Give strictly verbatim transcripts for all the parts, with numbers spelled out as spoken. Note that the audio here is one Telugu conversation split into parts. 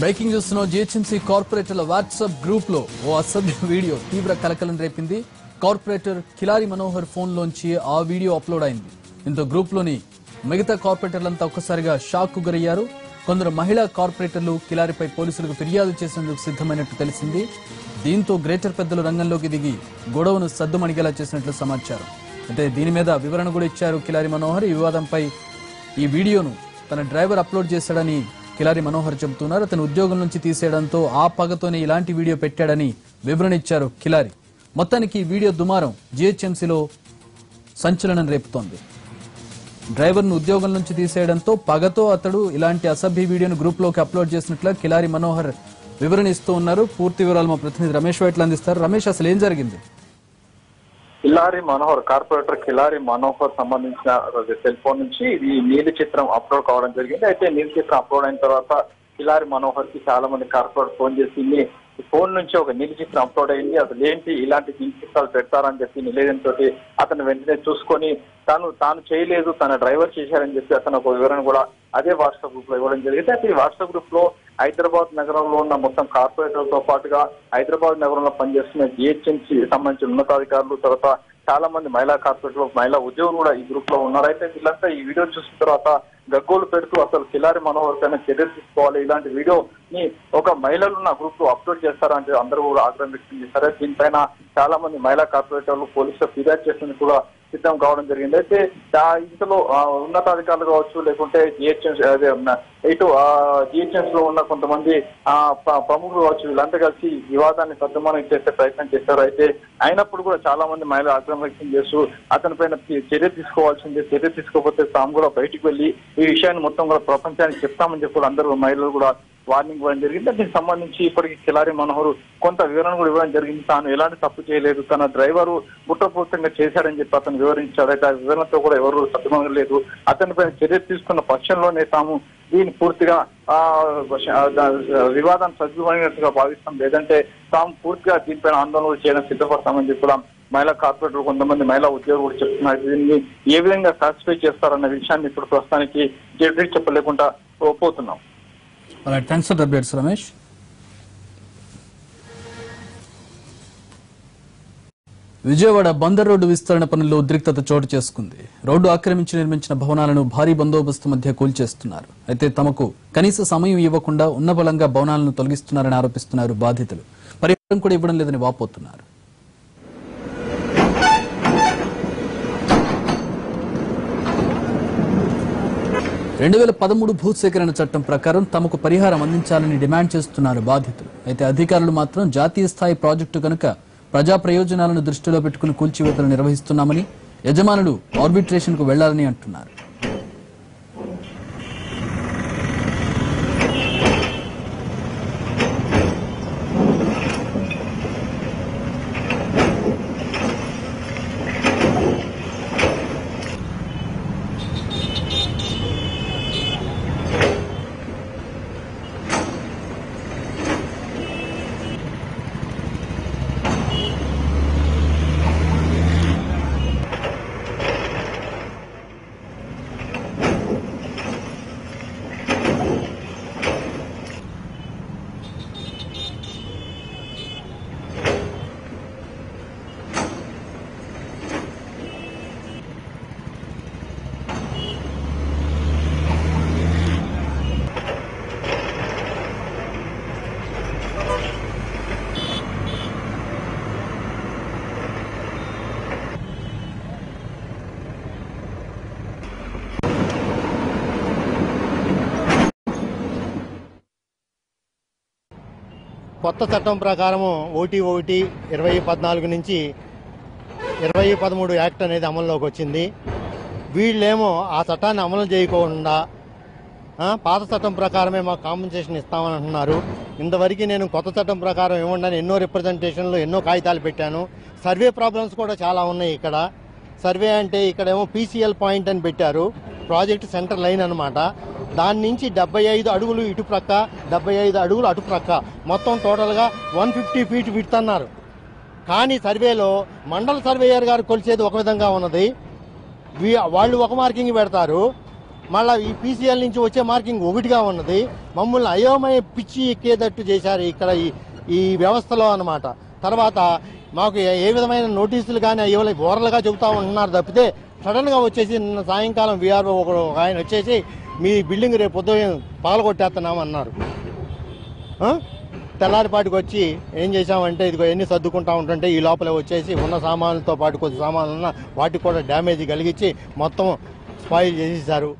బ్రేకింగ్ చూస్తున్న జీహెచ్ఎంసీ కార్పొరేటర్ల వాట్సాప్ గ్రూప్ లో ఓ అసభ్య వీడియో తీవ్ర కలకలం రేపింది. కార్పొరేటర్ కిలారి మనోహర్ ఫోన్ లోంచి ఆ వీడియో అప్లోడ్ అయింది. దీంతో గ్రూప్ లోని మిగతా కార్పొరేటర్లంతా ఒక్కసారిగా షాక్ కు గురయ్యారు. కొందరు మహిళా కార్పొరేటర్లు కిలారిపై పోలీసులకు ఫిర్యాదు చేసేందుకు సిద్ధమైనట్టు తెలిసింది. దీంతో గ్రేటర్ పెద్దలు రంగంలోకి దిగి గొడవను సద్దుమణిగేలా చేసినట్లు సమాచారం. అయితే దీని మీద వివరణ కూడా ఇచ్చారు కిలారి మనోహర్. ఈ వివాదంపై ఈ వీడియోను తన డ్రైవర్ అప్లోడ్ చేశాడని కిలారి మనోహర్ చెబుతున్నారు. అతను ఉద్యోగం నుంచి తీసేయడంతో ఆ పగతోనే ఇలాంటి వీడియో పెట్టాడని వివరణ ఇచ్చారు కిలారి. మొత్తానికి ఈ వీడియో దుమారం జీహెచ్ఎంసీలో సంచలనం రేపుతోంది. డ్రైవర్ను ఉద్యోగం నుంచి తీసేయడంతో పగతో అతడు ఇలాంటి అసభ్య వీడియోను గ్రూప్ లోకి అప్లోడ్ చేసినట్లు కిలారి మనోహర్ వివరణిస్తూ ఉన్నారు. పూర్తి వివరాలు మా ప్రతినిధి రమేష్ వైట్లు అందిస్తారు. రమేష్, అసలు ఏం జరిగింది? కిలారి మనోహర్, కార్పొరేటర్ కిలారి మనోహర్ సంబంధించిన సెల్ ఫోన్ నుంచి ఈ నీలి చిత్రం అప్లోడ్ కావడం జరిగింది. అయితే నీలి చిత్రం అప్లోడ్ అయిన తర్వాత కిలారి మనోహర్ కి చాలా మంది కార్పొరేటర్ ఫోన్ చేసింది. ఫోన్ నుంచి ఒక నీలి చిత్రం అప్లోడ్ అయింది, అసలు ఏంటి ఇలాంటి నీలి చిత్రాలు పెడతారని చెప్పి నిలేదంతో అతను వెంటనే చూసుకొని తాను తాను చేయలేదు, తన డ్రైవర్ చేశారని చెప్పి అతను ఒక వివరణ కూడా అదే వాట్సాప్ గ్రూప్ లో ఇవ్వడం జరిగింది. అయితే ఈ వాట్సాప్ గ్రూప్ లో హైదరాబాద్ నగరంలో ఉన్న మొత్తం కార్పొరేటర్లతో పాటుగా హైదరాబాద్ నగరంలో పనిచేస్తున్న జీహెచ్ఎంసీ సంబంధించిన ఉన్నతాధికారులు, తర్వాత చాలా మంది మహిళా కార్పొరేటర్లు, మహిళా ఉద్యోగులు కూడా ఈ గ్రూప్ లో ఉన్నారు. అయితే వీళ్ళంతా ఈ వీడియో చూసిన తర్వాత గగ్గోలు పెడుతూ అసలు కిలారి మనోహర్ పైన చర్యలు తీసుకోవాలి, ఇలాంటి వీడియోని ఒక మహిళలు ఉన్న గ్రూప్ లో అప్లోడ్ చేస్తారంటే అందరూ కూడా ఆగ్రహం వ్యక్తం చేశారు. దీనిపైన చాలా మంది మహిళా కార్పొరేటర్లు పోలీసులు ఫిర్యాదు చేసేందుకు కూడా సిద్ధం కావడం జరిగింది. అయితే ఇంతలో ఉన్నతాధికారులు కావచ్చు, లేకుంటే జిహెచ్ఎంసీ అదే ఇటు జిహెచ్ఎంసీ లో ఉన్న కొంతమంది ఆ ప్రముఖులు కావచ్చు, వీళ్ళంతా కలిసి వివాదాన్ని సద్దుమణం చేసే ప్రయత్నం చేశారు. అయితే అయినప్పుడు కూడా చాలా మంది మహిళలు ఆగ్రహం వ్యక్తం చేస్తూ అతనిపైన చర్య తీసుకోవాల్సిందే, చర్య తీసుకోకపోతే తాము కూడా బయటకు వెళ్ళి ఈ విషయాన్ని మొత్తం కూడా ప్రపంచానికి చెప్తామని చెప్పి అందరూ మహిళలు కూడా వార్నింగ్ ఇవ్వడం జరిగింది. దీనికి సంబంధించి ఇప్పటికీ కిలారి మనోహర్ కొంత వివరణ కూడా ఇవ్వడం జరిగింది. తాను ఎలాంటి తప్పు చేయలేదు, తన డ్రైవరు గుట్టపూర్తంగా చేశాడని చెప్పి అతను వివరించాడు. అయితే ఆ వివరణతో కూడా ఎవరు సద్దుమణగలేదు. అతనిపై చర్య తీసుకున్న పక్షంలోనే తాము దీన్ని పూర్తిగా ఆ వివాదాన్ని సద్దుమణినట్టుగా భావిస్తాం, లేదంటే తాము పూర్తిగా దీనిపైన ఆందోళనలు చేయడం సిద్ధపడతామని చెప్పడం మహిళా కార్పొరేటర్ కొంతమంది మహిళా ఉద్యోగులు చెప్తున్నారు. దీన్ని ఏ విధంగా సాటిస్ఫై చేస్తారన్న విషయాన్ని ఇప్పుడు ప్రస్తుతానికి జడ్జి చెప్పలేకుండా పోతున్నాం. All right, thanks for the updates, Ramesh. Vijayawada Bandar road విస్తరణ పనుల్లో ఉద్రిక్తత చోటు చేసుకుంది. రోడ్డు ఆక్రమించి నిర్మించిన భవనాలను భారీ బందోబస్తు మధ్య కూల్చేస్తున్నారు. అయితే తమకు కనీస సమయం ఇవ్వకుండా ఉన్న బలంగా భవనాలను తొలగిస్తున్నారని ఆరోపిస్తున్నారు బాధితులు. పరిహారం కూడా ఇవ్వడం లేదని వాపోతున్నారు. రెండు వేల పదమూడు భూసేకరణ చట్టం ప్రకారం తమకు పరిహారం అందించాలని డిమాండ్ చేస్తున్నారు బాధితులు. అయితే అధికారులు మాత్రం జాతీయ స్థాయి ప్రాజెక్టు కనుక ప్రజా ప్రయోజనాలను దృష్టిలో పెట్టుకుని కూల్చివేతలు నిర్వహిస్తున్నామని, యజమానులు ఆర్బిట్రేషన్ కు వెళ్లాలని అంటున్నారు. కొత్త చట్టం ప్రకారము ఓటీ ఒకటి ఇరవై పద్నాలుగు నుంచి ఇరవై పదమూడు యాక్ట్ అనేది అమల్లోకి వచ్చింది. వీళ్ళేమో ఆ చట్టాన్ని అమలు చేయకుండా పాత చట్టం ప్రకారమే మాకు కాంపెన్సేషన్ ఇస్తామని అంటున్నారు. ఇంతవరకు నేను కొత్త చట్టం ప్రకారం ఇవ్వండి ఎన్నో రిప్రజెంటేషన్లు, ఎన్నో కాగితాలు పెట్టాను. సర్వే ప్రాబ్లమ్స్ కూడా చాలా ఉన్నాయి ఇక్కడ. సర్వే అంటే ఇక్కడేమో పీసీఎల్ పాయింట్ అని పెట్టారు, ప్రాజెక్ట్ సెంటర్ లైన్ అనమాట. దాని నుంచి డెబ్బై ఐదు అడుగులు ఇటు ప్రక్క, డెబ్బై ఐదు అడుగులు అటు ప్రక్క, మొత్తం టోటల్గా వన్ ఫిఫ్టీ ఫీట్ విడ్త్ అన్నారు. కానీ సర్వేలో మండల సర్వేయర్ గారు కొలిచేది ఒక విధంగా ఉన్నది, వాళ్ళు ఒక మార్కింగ్ పెడతారు. మళ్ళీ ఈ పీసీఎల్ నుంచి వచ్చే మార్కింగ్ ఒకటిగా ఉన్నది. మమ్మల్ని అయోమయ పిచ్చి ఎక్కేటట్టు చేశారు ఇక్కడ ఈ ఈ వ్యవస్థలో అన్నమాట. తర్వాత మాకు ఏ విధమైన నోటీసులు కానీ అయ్యేలా ఓరలుగా చెబుతా ఉంటున్నారు తప్పితే సడన్గా వచ్చేసి నిన్న సాయంకాలం వీఆర్ఓ ఒక ఆయన వచ్చేసి మీ బిల్డింగ్ రేపు పొద్దున పగలగొట్టేస్తున్నాం అన్నారు. తెల్లారిపాటికి వచ్చి ఏం చేశామంటే ఇదిగో ఎన్ని సర్దుకుంటా ఉంటుంటే ఈ లోపలే వచ్చేసి ఉన్న సామాన్లతో పాటు కొద్ది సామాన్లున్న వాటికి కూడా డ్యామేజ్ కలిగించి మొత్తం స్పాయిల్ చేసేశారు.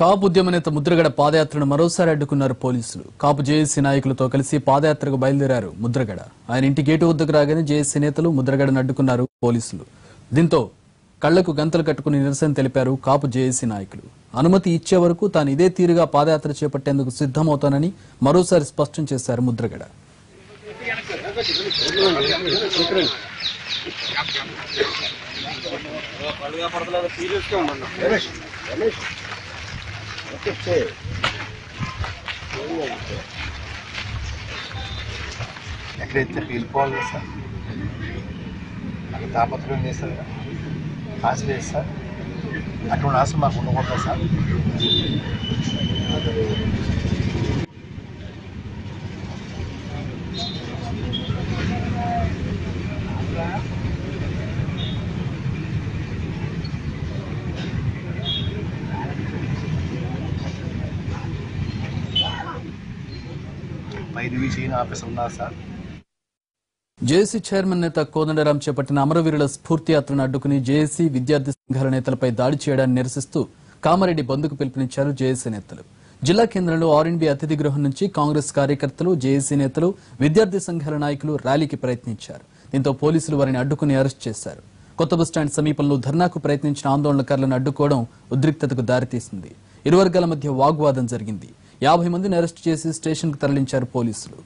కాపు ఉద్యమ నేత ముద్రగడ పాదయాత్రను మరోసారి అడ్డుకున్నారు పోలీసులు. కాపు జేఏసీ నాయకులతో కలిసి పాదయాత్రకు బయలుదేరారు ముద్రగడ. ఆయన ఇంటి గేటు వద్దకు రాగానే జేఏసీ నేతలు ముద్రగడను అడ్డుకున్నారు పోలీసులు. దీంతో కళ్లకు గంతలు కట్టుకుని నిరసన తెలిపారు కాపు జేఏసీ నాయకులు. అనుమతి ఇచ్చే వరకు తాను ఇదే తీరుగా పాదయాత్ర చేపట్టేందుకు సిద్ధమవుతానని మరోసారి స్పష్టం చేశారు ముద్రగడ. ఎక్కడైతే వెళ్ళిపోవాలి సార్, నాకు తాపత్రం లేదు సార్, ఆశ లేదు సార్. అటువంటి ఆశ మాకు ఉండకూడదు సార్. జేఏసీ చైర్మన్ నేత కోదండరాం చేపట్టిన అమరవీరుల స్ఫూర్తి యాత్రను అడ్డుకుని జేఏసీ విద్యార్థి సంఘాల నేతలపై దాడి చేయడాన్ని నిరసిస్తూ కామారెడ్డి బంద్కు పిలుపునిచ్చారు జేఏసీ నేతలు. జిల్లా కేంద్రంలో ఆర్ఎండ్బి అతిథి గృహం నుంచి కాంగ్రెస్ కార్యకర్తలు, జేఏసీ నేతలు, విద్యార్థి సంఘాల నాయకులు ర్యాలీకి ప్రయత్నించారు. దీంతో పోలీసులు వారిని అడ్డుకుని అరెస్ట్ చేశారు. కొత్త బస్టాండ్ సమీపంలో ధర్నాకు ప్రయత్నించిన ఆందోళనకారులను అడ్డుకోవడం ఉద్రిక్తతకు దారితీసింది. ఇరు వర్గాల మధ్య వాగ్వాదం జరిగింది. యాభై మందిని అరెస్టు చేసి స్టేషన్కు తరలించారు పోలీసులు.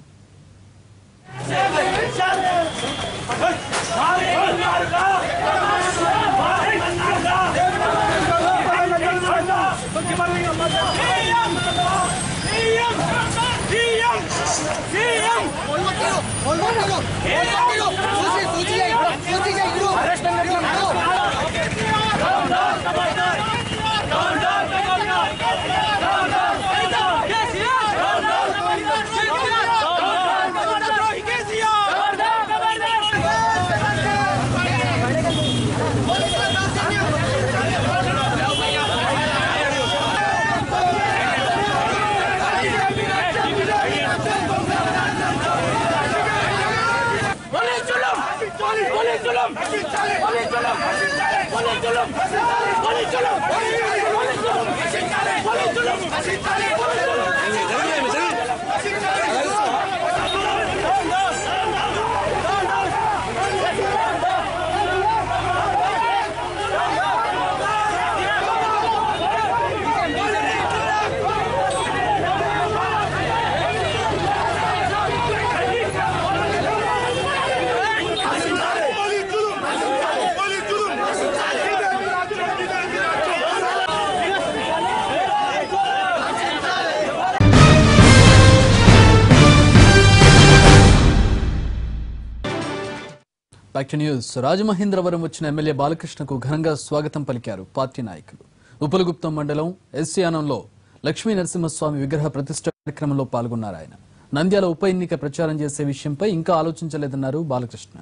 రాజమహేంద్రవరం వచ్చిన ఎమ్మెల్యే బాలకృష్ణకు ఘనంగా స్వాగతం పలికారు పార్టీ నాయకులు. ఉపలగుప్తం మండలం ఎస్సీయానంలో లక్ష్మీ నరసింహస్వామి విగ్రహ ప్రతిష్ఠ కార్యక్రమంలో పాల్గొన్నారు ఆయన. నంద్యాల ఉప ఎన్నిక ప్రచారం చేసే విషయంపై ఇంకా ఆలోచించలేదన్నారు బాలకృష్ణ.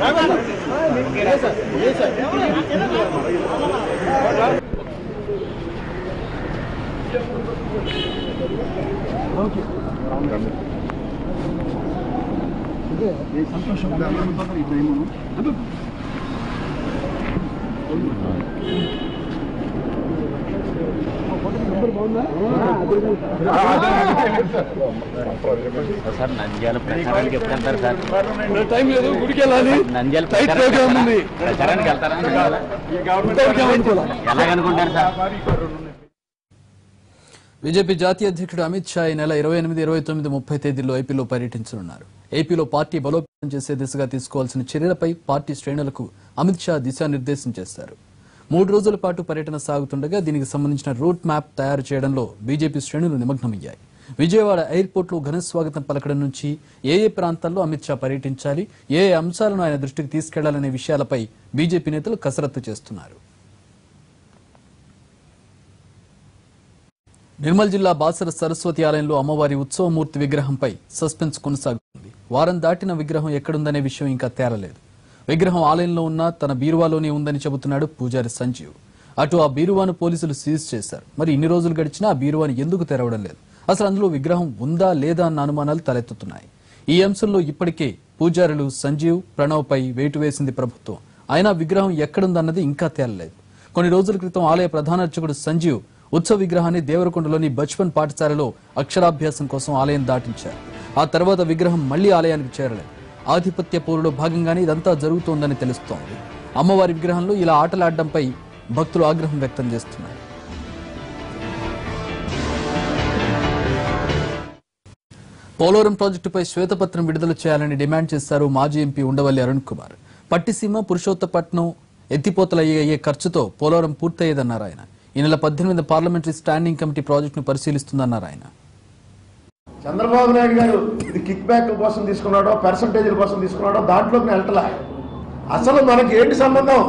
నంద్యాల ప్రచారానికి ఎప్పుడు వెళ్తారు సార్? టైం లేదు, గుడికి వెళ్ళాలి. నంద్యాల ప్రచారానికి వెళ్తారా? ఎలాగనుకుంటారు సార్? బీజేపీ జాతీయ అధ్యక్షుడు అమిత్ షా ఈ నెల ఇరవై ఎనిమిది ఇరవై తొమ్మిది ముప్పై తేదీల్లో ఏపీలో పర్యటించనున్నారు. ఏపీలో పార్టీ బలోపేతం చేసే దిశగా తీసుకోవాల్సిన చర్యలపై పార్టీ శ్రేణులకు అమిత్ షా దిశానిర్దేశం చేశారు. మూడు రోజుల పాటు పర్యటన సాగుతుండగా దీనికి సంబంధించిన రూట్ మ్యాప్ తయారు చేయడంలో బీజేపీ శ్రేణులు నిమగ్నమయ్యాయి. విజయవాడ ఎయిర్పోర్ట్లో ఘనస్వాగతం పలకడం నుంచి ఏ ఏ ప్రాంతాల్లో అమిత్ షా పర్యటించాలి, ఏ ఏ అంశాలను ఆయన దృష్టికి తీసుకెళ్లాలనే విషయాలపై బీజేపీ నేతలు కసరత్తు చేస్తున్నారు. నిర్మల్ జిల్లా బాసర సరస్వతి ఆలయంలో అమ్మవారి ఉత్సవమూర్తి విగ్రహంపై సస్పెన్స్ కొనసాగుతుంది. వారం దాటిన విగ్రహం ఎక్కడుందనే విషయం ఇంకా తేలలేదు. విగ్రహం ఆలయంలో ఉన్న తన బీరువాలోనే ఉందని చెబుతున్నాడు పూజారి సంజీవ్. అటు ఆ బీరువాను పోలీసులు సీజ్ చేశారు. మరి ఇన్ని రోజులు గడిచినా ఆ బీరువాను ఎందుకు తెరవడం లేదు? అసలు అందులో విగ్రహం ఉందా లేదా అన్న అనుమానాలు తలెత్తుతున్నాయి. ఈ అంశంలో ఇప్పటికే పూజారులు సంజీవ్, ప్రణవ్పై వేటు వేసింది ప్రభుత్వం. అయినా విగ్రహం ఎక్కడుందన్నది ఇంకా తేలలేదు. కొన్ని రోజుల క్రితం ఆలయ ప్రధాన అర్చకుడు సంజీవ్ ఉత్సవ విగ్రహాన్ని దేవరకొండలోని బచ్పన్ పాఠశాలలో అక్షరాభ్యాసం కోసం ఆలయం దాటించారు. ఆ తర్వాత విగ్రహం మళ్లీ ఆలయానికి చేరలేదు. ఆధిపత్య పోరులో భాగంగానే ఇదంతా జరుగుతోందని తెలుస్తోంది. అమ్మవారి విగ్రహంలో ఇలా ఆటలాడడంపై భక్తులు ఆగ్రహం వ్యక్తం చేస్తున్నారు. పోలవరం ప్రాజెక్టుపై శ్వేతపత్రం విడుదల చేయాలని డిమాండ్ చేశారు మాజీ ఎంపీ ఉండవల్లి అరుణ్ కుమార్. పట్టిసీమ, పురుషోత్తపట్నం ఎత్తిపోతలయ్యే ఖర్చుతో పోలవరం పూర్తయ్యేదన్నారు ఆయన. ఈ నెల పద్దెనిమిది పార్లమెంటరీ స్టాండింగ్ కమిటీ ప్రాజెక్టును పరిశీలిస్తుందన్నారు ఆయన. చంద్రబాబు నాయుడు గారు ఇది కిక్ బ్యాక్ కోసం తీసుకున్నాడో, పర్సంటేజీల కోసం తీసుకున్నాడో దాంట్లోకి వెళ్ళట్లా. అసలు మనకి ఏంటి సంబంధం?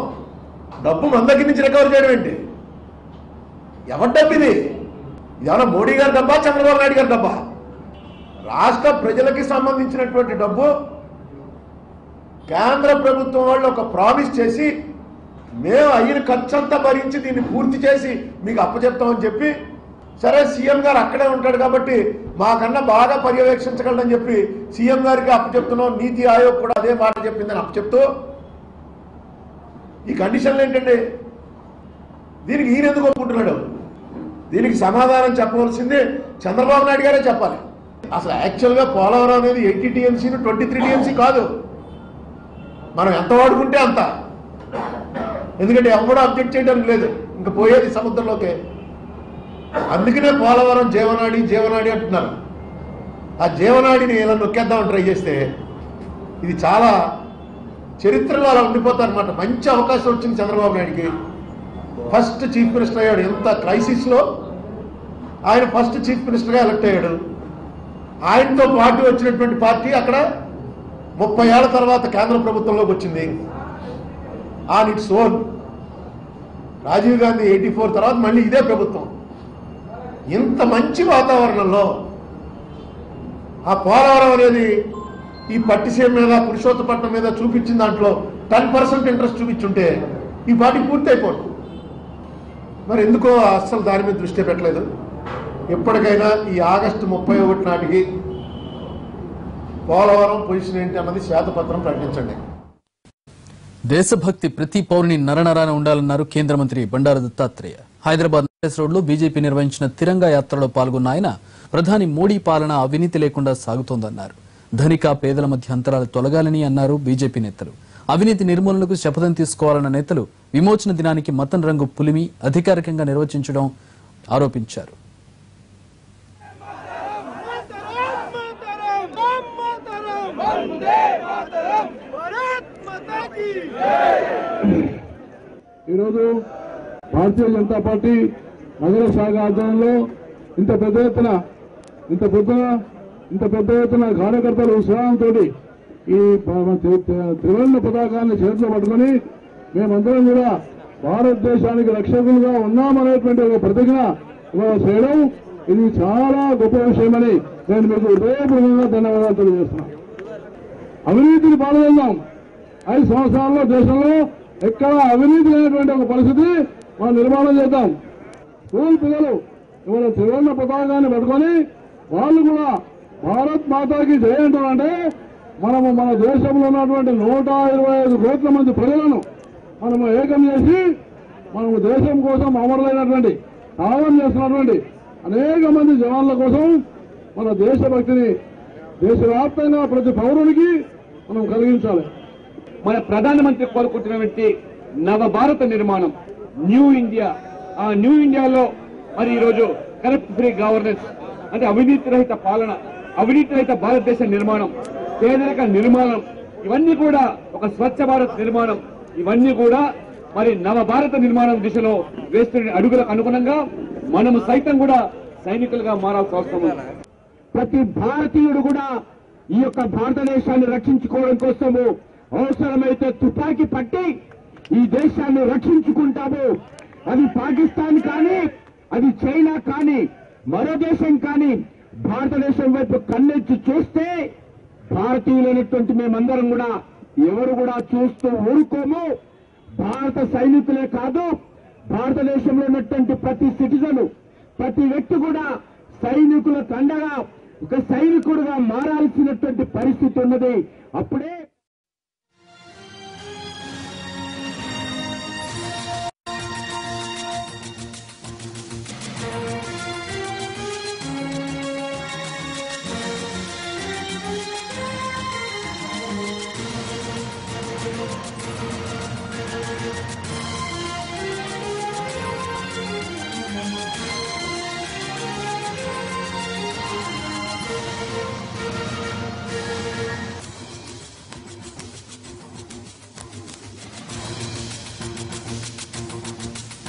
డబ్బు మన దగ్గర నుంచి రికవర్ చేయడం ఏంటి? ఎవరి డబ్బు ఇది? ఇదేమన్నా మోడీ గారి డబ్బా, చంద్రబాబు నాయుడు గారి డబ్బా? రాష్ట్ర ప్రజలకి సంబంధించినటువంటి డబ్బు కేంద్ర ప్రభుత్వం వాళ్ళు ఒక ప్రామిస్ చేసి మేము అయిన ఖర్చు అంతా భరించి దీన్ని పూర్తి చేసి మీకు అప్పచెప్తామని చెప్పి, సరే సీఎం గారు అక్కడే ఉంటాడు కాబట్టి మాకన్నా బాగా పర్యవేక్షించగలడని చెప్పి సీఎం గారికి అప్పచెప్తున్నాం. నీతి ఆయోగ్ కూడా అదే మాట చెప్పిందని అప్పచెప్తూ ఈ కండిషన్లు ఏంటండి? దీనికి ఈయన ఎందుకు ఒప్పుకుంటున్నాడు? దీనికి సమాధానం చెప్పవలసింది చంద్రబాబు నాయుడు గారే చెప్పాలి. అసలు యాక్చువల్గా పోలవరం అనేది ఎయిటీ టీఎంసీని ట్వంటీ త్రీ టీఎంసీ కాదు. మనం ఎంత వాడుకుంటే అంత, ఎందుకంటే ఎవడో అబ్జెక్ట్ చేయడానికి లేదు, ఇంకా పోయేది సముద్రంలోకే. అందుకనే పోలవరం జీవనాడి జీవనాడి అంటున్నారు. ఆ జీవనాడిని ఇలా నొక్కేద్దామని ట్రై చేస్తే ఇది చాలా చరిత్రలో అలా ఉండిపోతారనమాట. మంచి అవకాశం వచ్చింది చంద్రబాబు నాయుడికి. ఫస్ట్ చీఫ్ మినిస్టర్ అయ్యాడు. ఎంత క్రైసిస్లో ఆయన ఫస్ట్ చీఫ్ మినిస్టర్గా ఎలక్ట్ అయ్యాడు. ఆయనతో పాటు వచ్చినటువంటి పార్టీ అక్కడ ముప్పై ఏళ్ల తర్వాత కేంద్ర ప్రభుత్వంలోకి వచ్చింది. On its own Rajiv Gandhi eighty four తర్వాత మళ్ళీ ఇదే ప్రభుత్వం. ఇంత మంచి వాతావరణంలో ఆ పోలవరం అనేది ఈ పట్టిసీమ మీద, పురుషోత్తపట్నం మీద చూపించిన దాంట్లో టెన్ పర్సెంట్ ఇంట్రెస్ట్ చూపించుంటే ఈ పార్టీ పూర్తి అయిపోతుంది. మరి ఎందుకో అస్సలు దాని మీద దృష్టి పెట్టలేదు. ఎప్పటికైనా ఈ ఆగస్టు ముప్పై ఒకటి నాటికి పోలవరం పొజిషన్ ఏంటి అన్నది శ్వేతపత్రం ప్రకటించండి. దేశభక్తి ప్రతి పౌరుని నరనరాన ఉండాలన్నారు కేంద్ర మంత్రి బండారు దత్తాత్రేయ. హైదరాబాద్ నరేస్ రోడ్లో బీజేపీ నిర్వహించిన తిరంగా యాత్రలో పాల్గొన్న ఆయన ప్రధాని మోడీ పాలన అవినీతి లేకుండా సాగుతోందన్నారు. ధనిక పేదల మధ్య అంతరాలు తొలగాలని అన్నారు బీజేపీ నేతలు. అవినీతి నిర్మూలనకు శపథం తీసుకోవాలన్న నేతలు విమోచన దినానికి మతం రంగు పులిమి అధికారికంగా నిర్వచించడం ఆరోపించారు. ఈరోజు భారతీయ జనతా పార్టీ మహిళా శాఖ ఆధ్వర్యంలో ఇంత పెద్ద ఎత్తున ఇంత పెద్ద ఇంత పెద్ద ఎత్తున కార్యకర్తలు ఉత్సాహంతో ఈ త్రివర్ణ పతాకాన్ని చేతిలో పట్టుకొని మేమందరం కూడా భారతదేశానికి రక్షకులుగా ఉన్నామనేటువంటి ఒక ప్రతిజ్ఞ ఇవాళ చేయడం ఇది చాలా గొప్ప విషయమని నేను మీకు హృదయపూర్వకంగా ధన్యవాదాలు తెలియజేస్తున్నాను. అవినీతిని పాల్గొన్నాం. ఐదు సంవత్సరాల్లో దేశంలో ఎక్కడ అవినీతి లేనటువంటి ఒక పరిస్థితి మనం నిర్మాణం చేద్దాం. స్కూల్ పిల్లలు ఇవాళ త్రివర్ణ పతాకాన్ని పట్టుకొని వాళ్ళు కూడా భారత్ మాతాకి జయ అంటారంటే మనము మన దేశంలో ఉన్నటువంటి నూట ఇరవై ఐదు కోట్ల మంది ప్రజలను మనము ఏకం చేసి మనము దేశం కోసం అమరులైనటువంటి త్యాగం చేస్తున్నటువంటి అనేక మంది జవాన్ల కోసం మన దేశభక్తిని దేశవ్యాప్తంగా ప్రతి పౌరునికి మనం కలిగించాలి. మన ప్రధానమంత్రి కోరుకుంటున్నటువంటి నవ భారత నిర్మాణం, న్యూ ఇండియా. ఆ న్యూ ఇండియాలో మరి ఈరోజు కరప్ట్ ఫ్రీ గవర్నెన్స్ అంటే అవినీతి రహిత పాలన, అవినీతి రహిత భారతదేశ నిర్మాణం, పేదరిక నిర్మాణం, ఇవన్నీ కూడా ఒక స్వచ్ఛ భారత్ నిర్మాణం, ఇవన్నీ కూడా మరి నవ భారత నిర్మాణం దిశలో వేస్తున్న అడుగులకు అనుగుణంగా మనము సైతం కూడా సైనికులుగా మారాల్సిన అవసరం ఉంది. ప్రతి భారతీయుడు కూడా ఈ యొక్క భారతదేశాన్ని రక్షించుకోవడం కోసము అవసరమైతే తుపాకీ పట్టి ఈ దేశాన్ని రక్షించుకుంటాము. అది పాకిస్తాన్ కానీ, అది చైనా కానీ, మరో దేశం కానీ భారతదేశం వైపు కన్నెత్తి చూస్తే భారతీయులైనటువంటి మేమందరం కూడా ఎవరు కూడా చూస్తూ ఊరుకోము. భారత సైనికులే కాదు, భారతదేశంలో ఉన్నటువంటి ప్రతి సిటిజన్, ప్రతి వ్యక్తి కూడా సైనికుల కండగా ఒక సైనికుడుగా మారాల్సినటువంటి పరిస్థితి ఉన్నది. అప్పుడే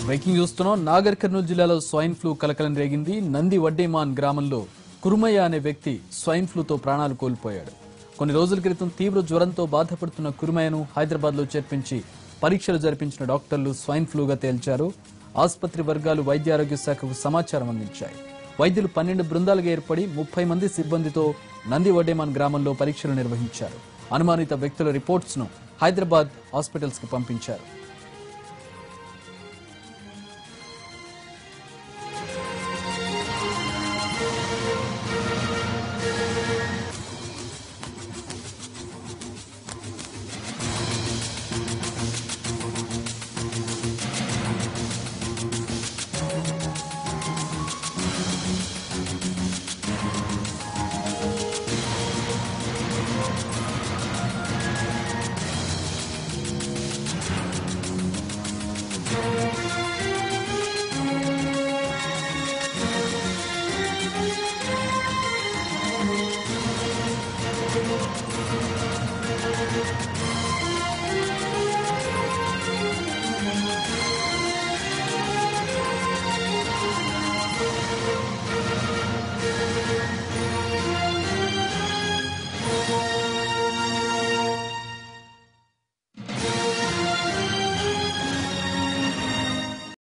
బ్రేకింగ్ చూస్తున్నాం. నాగర్ కర్నూలు జిల్లాలో స్వైన్ ఫ్లూ కలకలం రేగింది. నంది వడ్డేమాన్ గ్రామంలో కురుమయ్య అనే వ్యక్తి స్వైన్ ఫ్లూతో ప్రాణాలు కోల్పోయాడు. కొన్ని రోజుల క్రితం తీవ్ర జ్వరంతో బాధపడుతున్న కురుమయ్యను హైదరాబాద్ లో చేర్పించి పరీక్షలు జరిపించిన డాక్టర్లు స్వైన్ ఫ్లూగా తేల్చారు. ఆసుపత్రి వర్గాలు వైద్య ఆరోగ్య శాఖకు సమాచారం అందించాయి. వైద్యులు పన్నెండు బృందాలుగా ఏర్పడి ముప్పై మంది సిబ్బందితో నంది వడ్డేమాన్ గ్రామంలో పరీక్షలు నిర్వహించారు. అనుమానిత వ్యక్తుల రిపోర్ట్స్ ను హైదరాబాద్ హాస్పిటల్స్ కి పంపించారు.